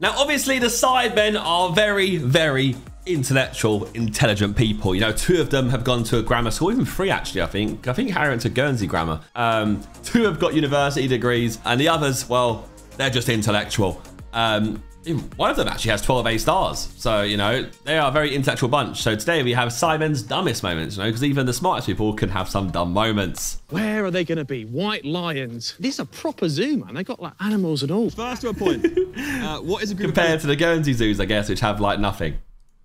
Now, obviously, the Sidemen are very, very intellectual, intelligent people. You know, two of them have gone to a grammar school, even three, actually, I think Harry went to Guernsey grammar. Two have got university degrees, and the others, well, they're just intellectual. One of them actually has 12 A stars. So, you know, they are a very intellectual bunch. So today we have Sidemen's dumbest moments, you know, because even the smartest people can have some dumb moments. Where are they going to be? White lions. This is a proper zoo, man. They got, like, animals and all. First to a point. What is a good compared to the Guernsey zoos, I guess, which have, like, nothing.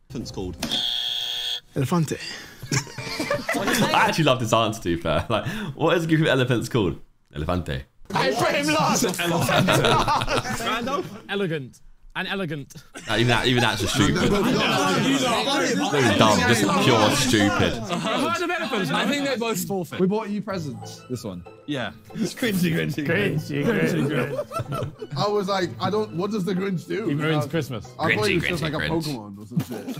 Elephant's called. Elefante. I actually love this answer, to be fair. Like, what is a group of elephants called? Elefante. I frame last. Elefante. Randolph? Elegant. And elegant. Even that's just stupid. They're dumb, just pure stupid. I think they're both forfeit. We bought you presents. This one. Yeah. It's cringy. I was like, I don't. What does the Grinch do? He ruins Christmas. I thought he was just like a Pokemon or some shit.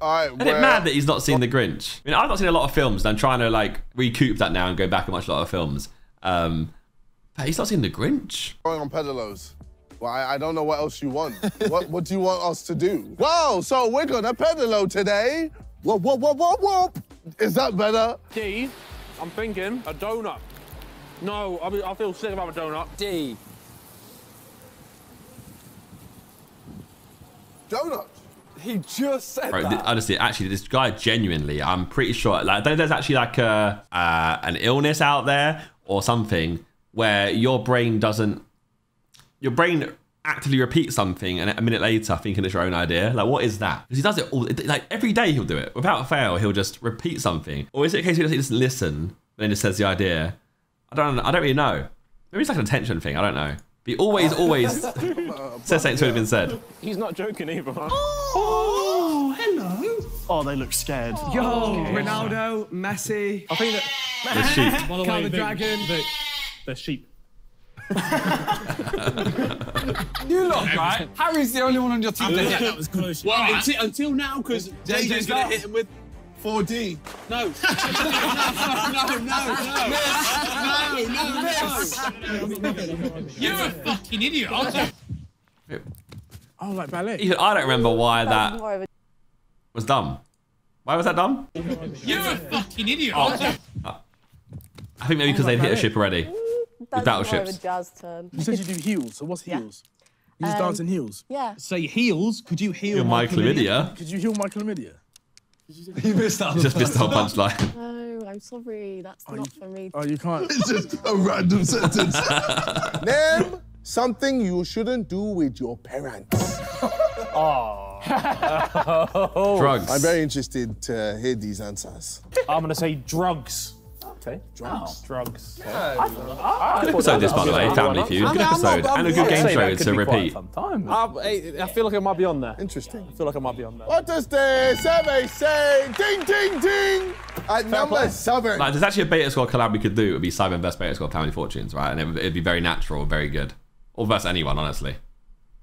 All right. Isn't it mad that he's not seen the Grinch? I mean, I've not seen a lot of films, and I'm trying to like recoup that now and go back and watch a lot of films. But he's not seen the Grinch. Going on pedalos. Well, I don't know what else you want. What do you want us to do? Whoa, so we're gonna pedalo today. Whoop, whoop, whoop, whoop, whoop. Is that better? D, I'm thinking a donut. No, I feel sick about a donut. D. Donut. He just said that. Honestly, actually, this guy genuinely, I'm pretty sure, like, there's actually like an illness out there or something where your brain doesn't, your brain actively repeats something and a minute later thinking it's your own idea. Like, what is that? Because he does it all, like every day he'll do it. Without fail, he'll just repeat something. Or is it a case where he doesn't listen and then just says the idea? I don't really know. Maybe it's like an attention thing, I don't know. But he always says something to have been said. He's not joking either. Oh, hello. Oh, they look scared. Oh. Yo, Ronaldo, Messi. I think that... The sheep. By the way, dragon. They're sheep. You lot, right? Harry's the only one on your team. Yeah, that was close. Well, right. until now, because JJ's going to hit him with 4D. No. No. You're a fucking idiot. Oh, like ballet. Even I don't remember why that was dumb. Why was that dumb? You're a fucking idiot. Oh. I think maybe because they'd hit a ship already. That's more of a jazz turn. You said you do heels, so what's heels? Yeah. You just dance in heels? Yeah. So heels, could you heal my chlamydia? Could you heal my chlamydia? You missed that. You just missed the whole punchline. No, I'm sorry, that's not for me. Oh, you can't. It's just a random sentence. Name something you shouldn't do with your parents. Oh. Drugs. I'm very interested to hear these answers. I'm going to say drugs. Okay. Drugs. Oh. Drugs. Yeah. Good episode this, by the way, Family Feud. Good episode and a good game show to repeat. I feel like it might be on there. Interesting. I feel like it might be on there. What does the survey say? Ding, ding, ding! At number 7. Like, there's actually a Beta Squad collab we could do. It would be Simon vs. Beta Squad Family Fortunes, right? And it'd be very natural, very good. Or versus anyone, honestly.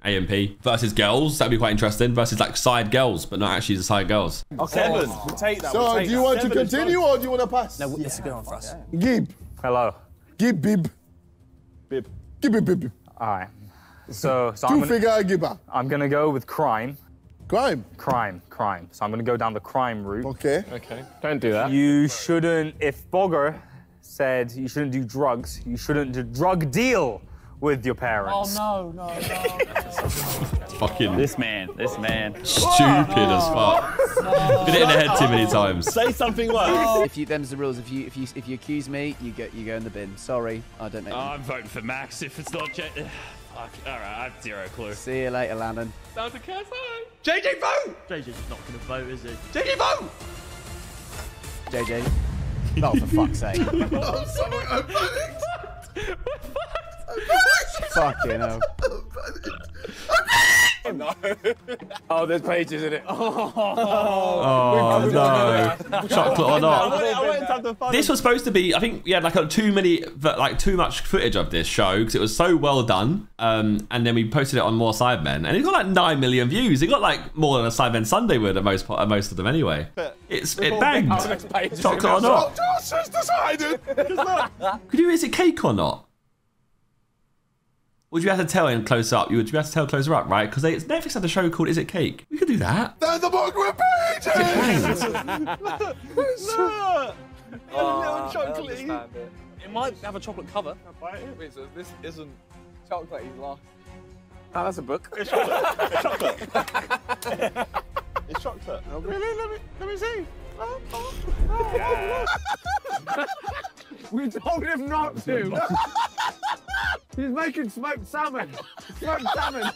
AMP versus girls, that'd be quite interesting. Versus like side girls, but not actually the side girls. Okay. 7, we'll take that. So do you want to continue or do you want to pass? No, it's a good one for us. Gib. Hello. Gib, bib. Bib. Gib, bib, bib. All right. So two-figure gibber. I'm going to go with crime. Crime? Crime. So I'm going to go down the crime route. Okay. Okay. Don't do that. You shouldn't, if Bogger said you shouldn't do drugs, you shouldn't do drug deal with your parents. Oh, no. Fucking... This man. Stupid as fuck. No. Been hit in the head too many times. Say something worse. Them's the rules. If you accuse me, you go in the bin. Sorry, I don't know. I'm voting for Max if it's not J... Fuck. All right, I have zero clue. See you later, Landon. Sounds a curse, hi. JJ, vote! JJ's not going to vote, is he? JJ, vote! JJ. Oh, for fuck's sake. I'm sorry, I'm panicked. Fucking hell. Oh, no. Oh, there's pages in it. Oh no. Chocolate or not. This was supposed to be, I think we had like too much footage of this show because it was so well done. And then we posted it on More Sidemen. And it got like 9 million views. It got like more than a Sidemen Sunday would at most of them anyway. It banged. Chocolate or not. Josh has decided. Could you, is it cake or not? Would you have to tell him closer up? You would be able to tell closer up, right? Because Netflix had a show called Is It Cake? We could do that. There's the book we're painting! Look! Look! Oh, a little chocolatey. It might have a chocolate cover. Wait, so this isn't chocolate, he's lost. Oh, that's a book. It's chocolate. It's chocolate. It's chocolate. Really? Let me see. Oh. We told him not to. He's making smoked salmon. Smoked salmon.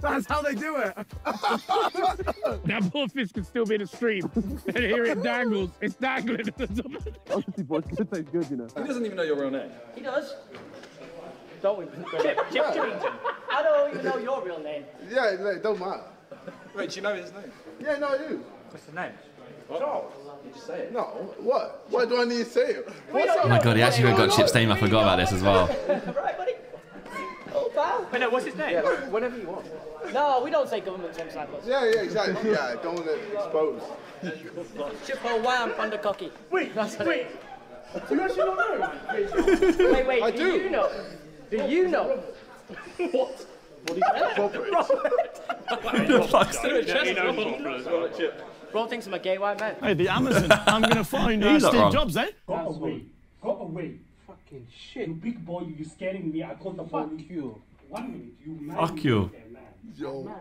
That's how they do it. That bullfish could still be in the stream. And here it dangles. It's dangling at the top. Obviously, boys, it tastes good, you know. He doesn't even know your real name. He does. Don't we? Chip Chillington. I don't even know your real name. Yeah, it don't matter. Wait, do you know his name? Yeah, no, I do. What's his name? Charles. You just say it. No, what? Why do I need to say it? Oh my god, he actually got Chip's name. I forgot about this as well. Right, buddy. Oh, pal. Wait, no, what's his name? Yeah, whenever you want. No, we don't say government terms like us. Yeah, yeah, exactly. Yeah, don't want to expose. Chippo Wham Thundercocky. Wait, wait. Do you actually not know? Wait. I do. You know? Do you know? What? What do you Robert. Robert. The fuck's doing Chip? Rob thinks I'm a gay white man. Hey, the Amazon. I'm going to find Steve Jobs, eh? Go away. Fucking shit. You big boy, you're scaring me. I called the fuck you. 1 minute, you man. Fuck you. Yo.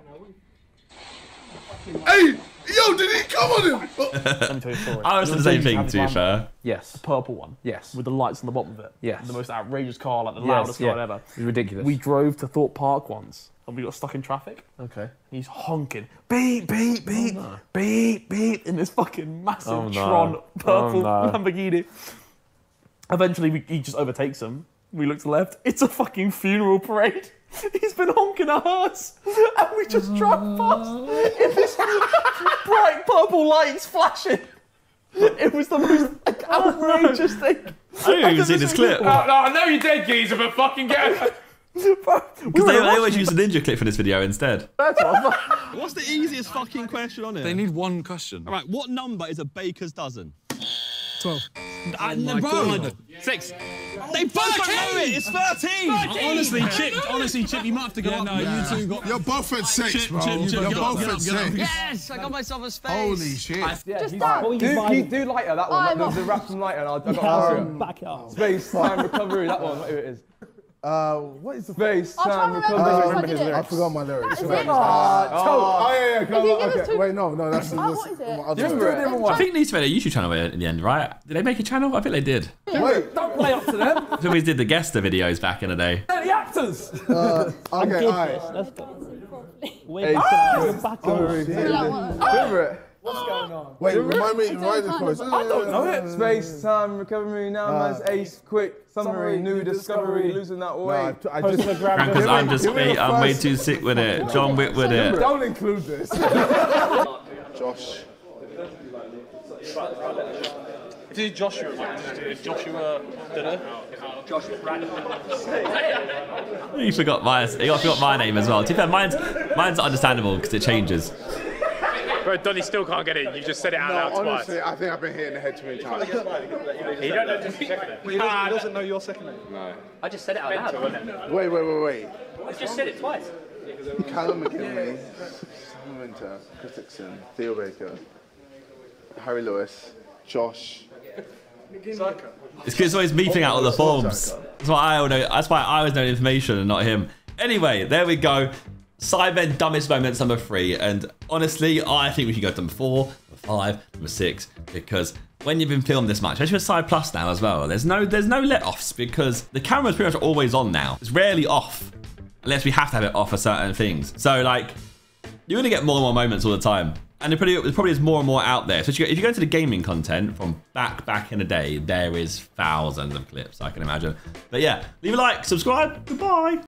Hey! Yo, did he come on him? Let me tell you a story. I was the same thing, to be fair. Yes. The purple one. Yes. With the lights on the bottom of it. Yes. The most outrageous car, like the loudest car ever. It was ridiculous. We drove to Thorpe Park once. And we got stuck in traffic. Okay. He's honking. Beep, beep, beep, beep, beep. In this fucking massive Tron purple Lamborghini. Eventually, he just overtakes him. We look to the left. It's a fucking funeral parade. He's been honking at us. And we just drive past in this bright purple lights flashing. It was the most outrageous thing. I didn't even see this clip. No, I know you did, geezer, but fucking go. Because they always use a ninja clip for this video instead. What's the easiest fucking question on it? They need one question. All right, what number is a baker's dozen? 12. Oh, 6. Yeah. They both know it. It's 13. Honestly, Chip, you might have to go up. No, you two got. You're both at 6, bro. You're both at 6. Yes, I got myself a space. Holy shit! Do lighter that one. The wrap some lighter, and I got back up. Space time recovery. That one. Whatever it is. What is the face? I forgot my lyrics. Wait, no, that's I think these made a YouTube channel in the end, right? Did they make a channel? I think they did. Wait, don't play up to them. They always did the Guesser videos back in the day. They're the actors. Okay, alright. Let's go. Wait, favorite. What's going on? Wait, remind me of the I don't know it. Space, time, recovery, now man's ace, quick, summary, new discovery, losing that way. No, I just because I'm just I'm way too sick with it. John Wick with it. Don't include this. Josh. Dude, Joshua. Joshua. You forgot my. You forgot my name as well. To be fair, mine's understandable because it changes. Bro, Donnie still can't get it. You just said it out loud twice. Honestly, I think I've been hitting the head too many times. He doesn't know your second name. No. I just said it out loud. Wait. I just said it twice. Callum McKinley, Simon Winter, Chris Dixon, Theo Baker, Harry Lewis, Josh. It's because always me out all the forms. That's why I always know the information and not him. Anyway, there we go. Sidemen dumbest moments number 3, and honestly I think we should go to number 4, number 5, number 6, because when you've been filmed this much, especially with Side Plus now as well, there's no let-offs because the camera's pretty much always on now. It's rarely off unless we have to have it off for certain things. So like you're gonna get more and more moments all the time, and there probably is more and more out there. So if you go into the gaming content from back in the day, there is thousands of clips I can imagine. But yeah, leave a like, subscribe, goodbye.